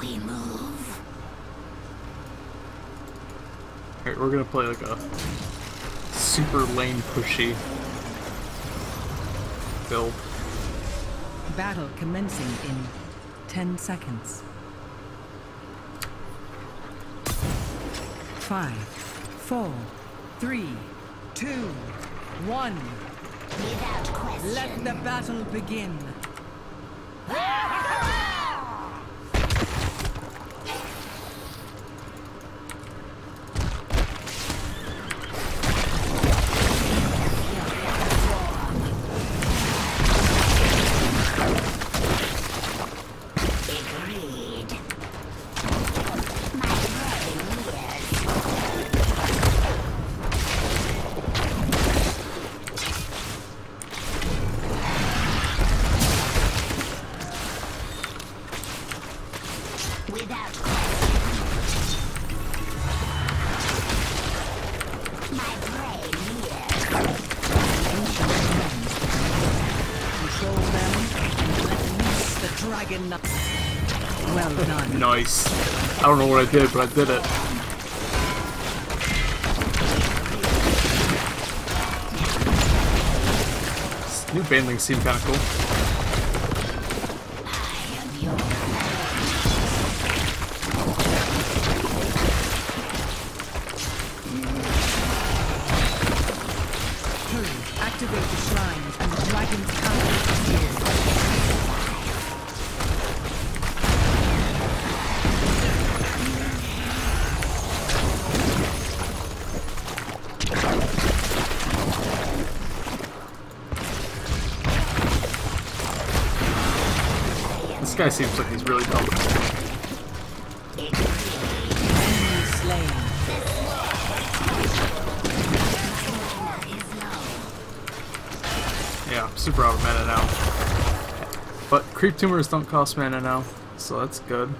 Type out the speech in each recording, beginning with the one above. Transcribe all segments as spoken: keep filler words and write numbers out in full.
we move. Alright, we're gonna play like a super lane pushy build. Battle commencing in ten seconds. Five, four, three, two, one. Without question. Let the battle begin. Well done. Nice. I don't know what I did, but I did it. This new bandlings seem kind of cool. Hurry, activate the shrine and the dragon's power is here. This guy seems like he's really dumb. Yeah, I'm super out of mana now. But creep tumors don't cost mana now, so that's good.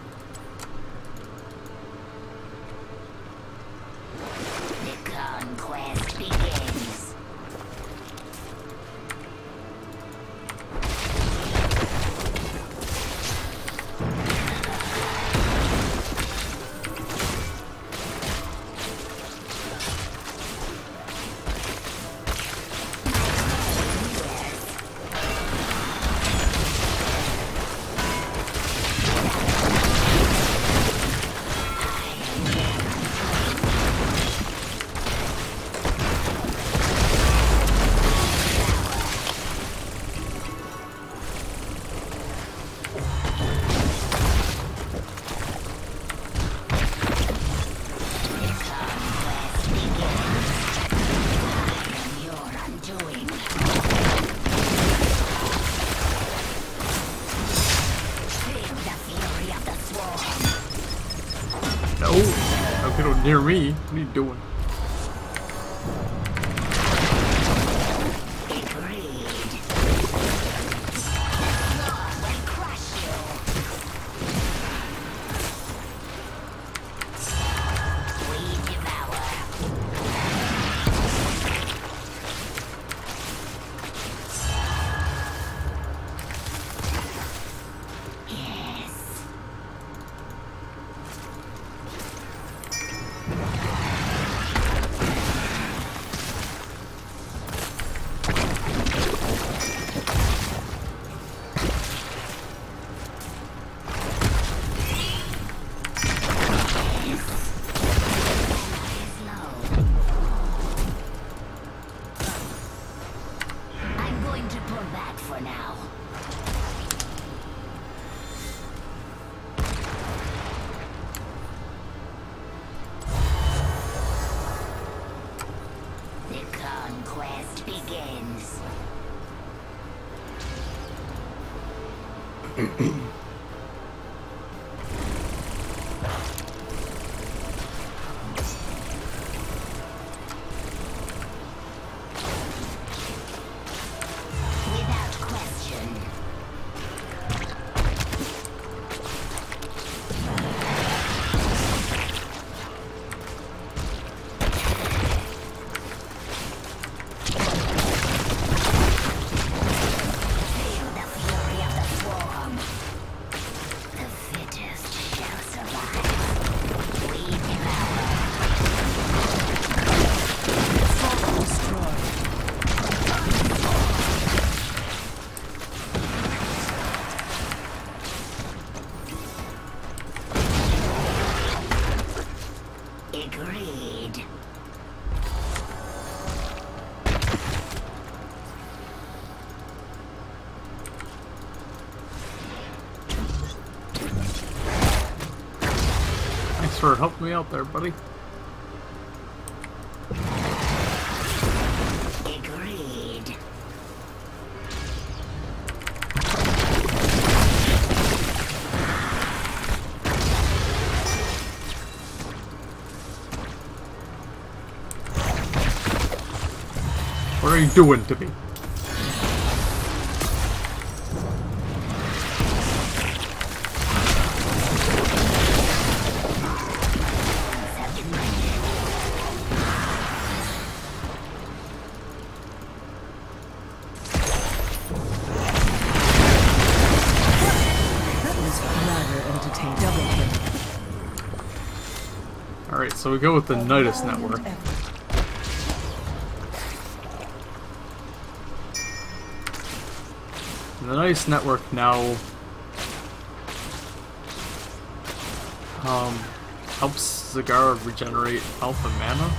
Near me? What are you doing? for helping me out there, buddy. Agreed. What are you doing to me? So we go with the Nidus Network. And the Nidus Network now um, helps Zagara regenerate alpha mana.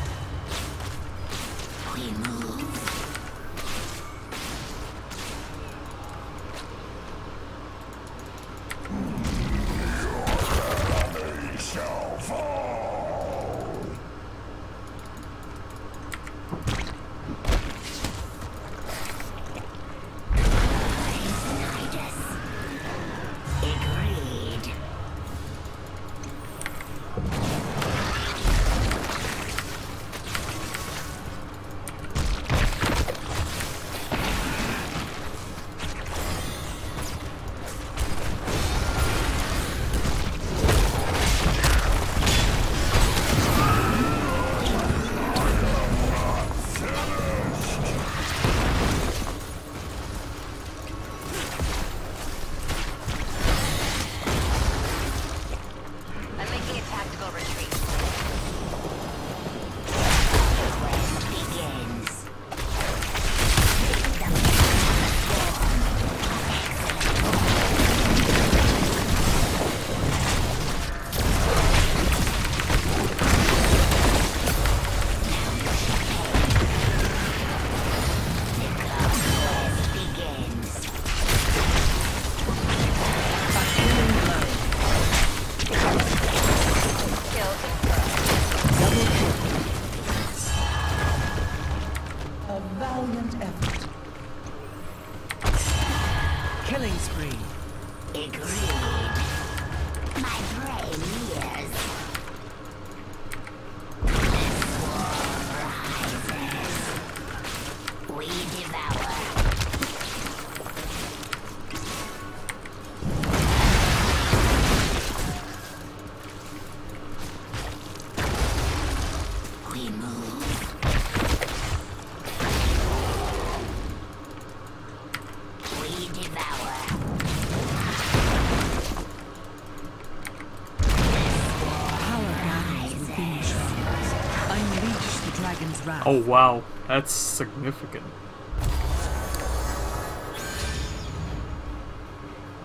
Oh wow, that's significant.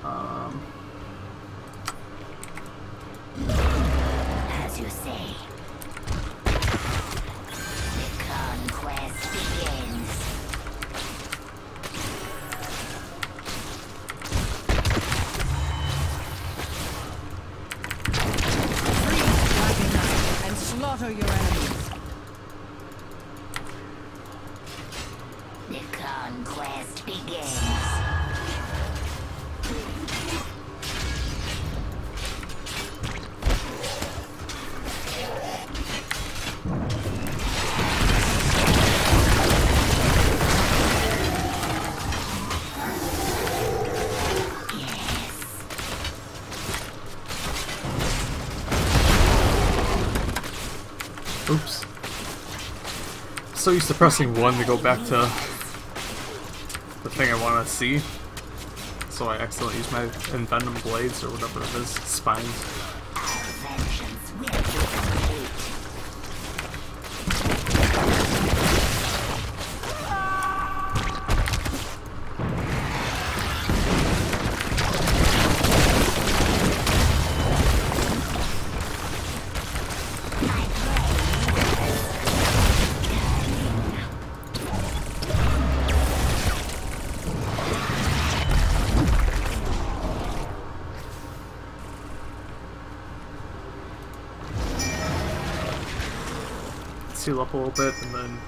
Um. As you say, the conquest begins. Free Dragon Knight and slaughter your enemies. Quest begins. Yes. Oops. So used to pressing one to go back to the thing I want to see, so I accidentally use my Invenom blades or whatever it is, spines. seal up a little bit, and then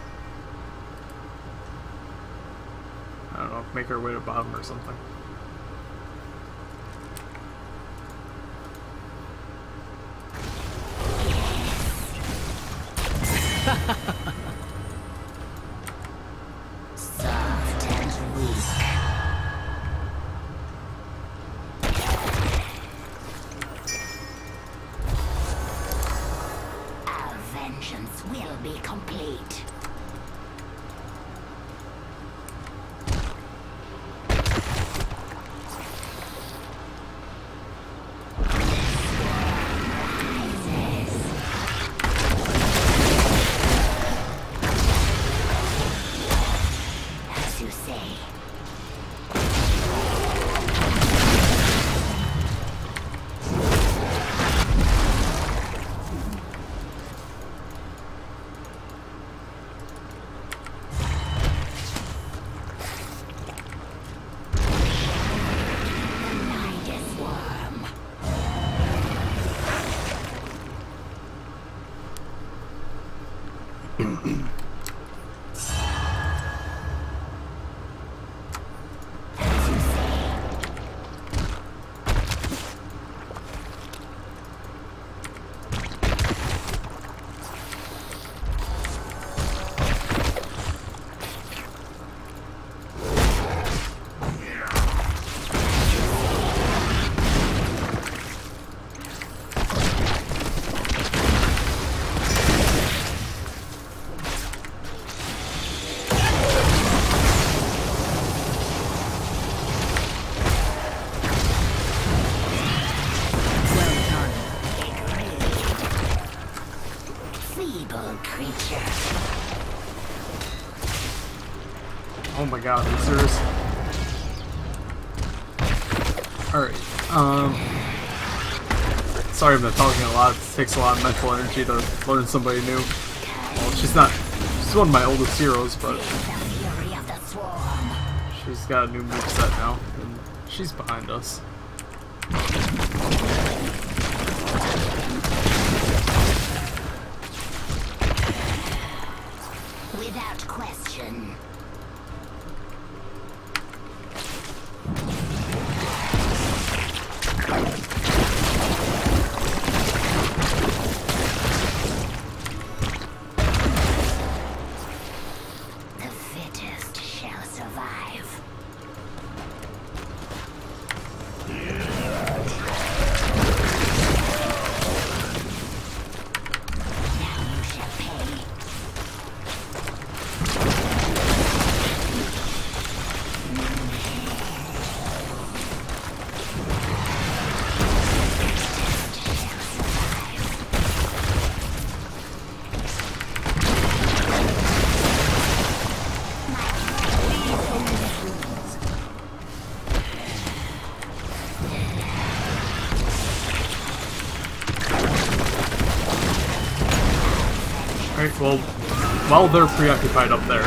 I don't know, make our way to bottom or something. Oh my god, are you serious? Alright, um... sorry I've been talking a lot, it takes a lot of mental energy to learn somebody new. Well, she's not... she's one of my oldest heroes, but... she's got a new moveset now, and she's behind us. Without question. Well, while they're preoccupied up there,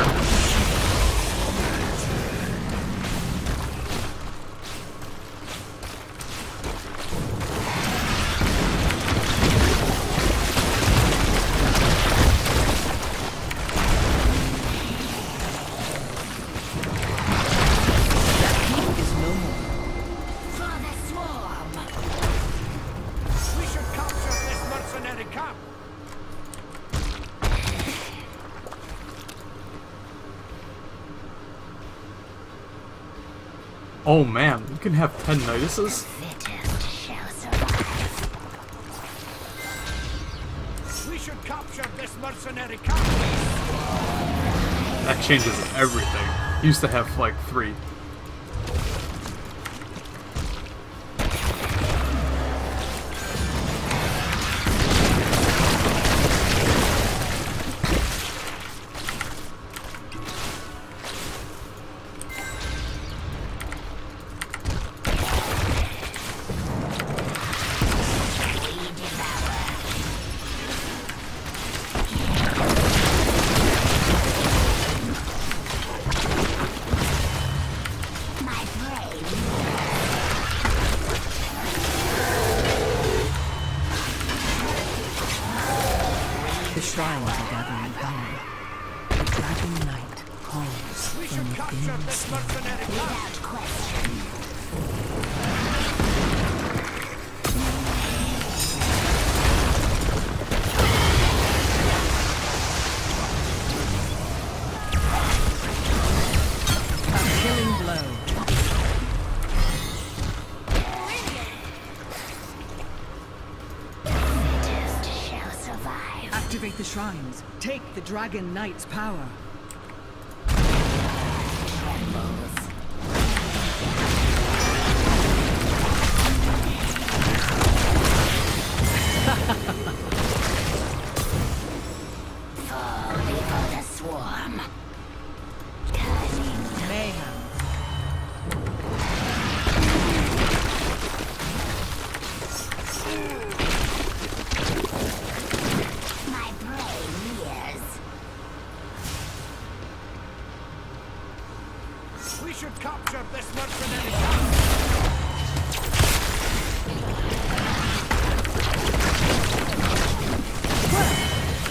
oh man, you can have ten Niduses? We should capture this mercenary captain. That changes everything. Used to have like three. capture this mercenary without question. Activate the shrines. Take the Dragon Knight's power. Fall before the swarm. Mayhem. We should capture this mercenary camp. Well,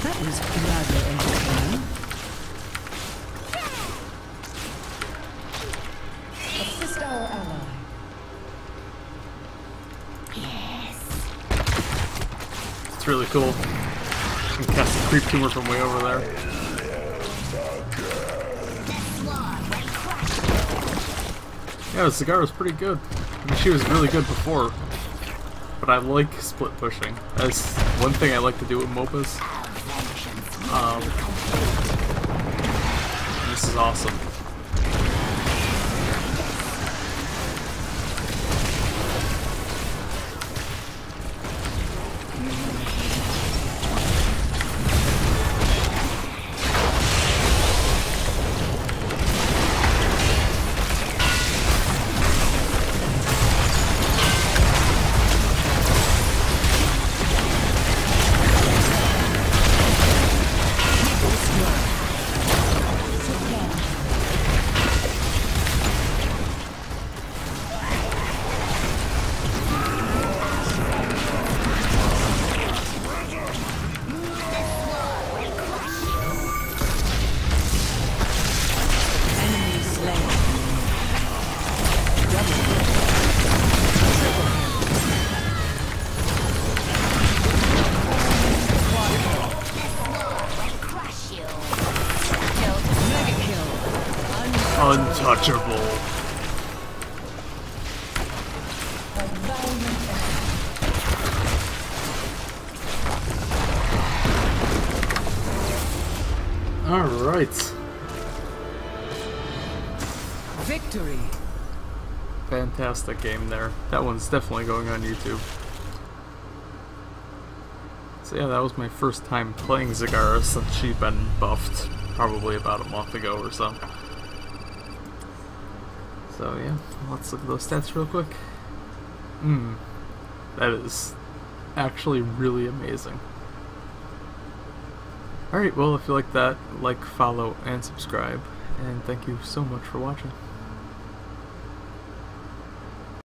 that was rather entertaining. Assist our ally. Yes. It's really cool. You can cast a creep tumor from way over there. Yeah, Zagara was pretty good. I mean, she was really good before, but I like split pushing. That's one thing I like to do with MOBAs. Um, and this is awesome. Untouchable. All right. Victory. Fantastic game there. That one's definitely going on YouTube. So yeah, that was my first time playing Zagara since she'd been buffed probably about a month ago or so. So yeah, let's look at those stats real quick. Hmm, that is actually really amazing. Alright, well if you like that, like, follow, and subscribe, and thank you so much for watching.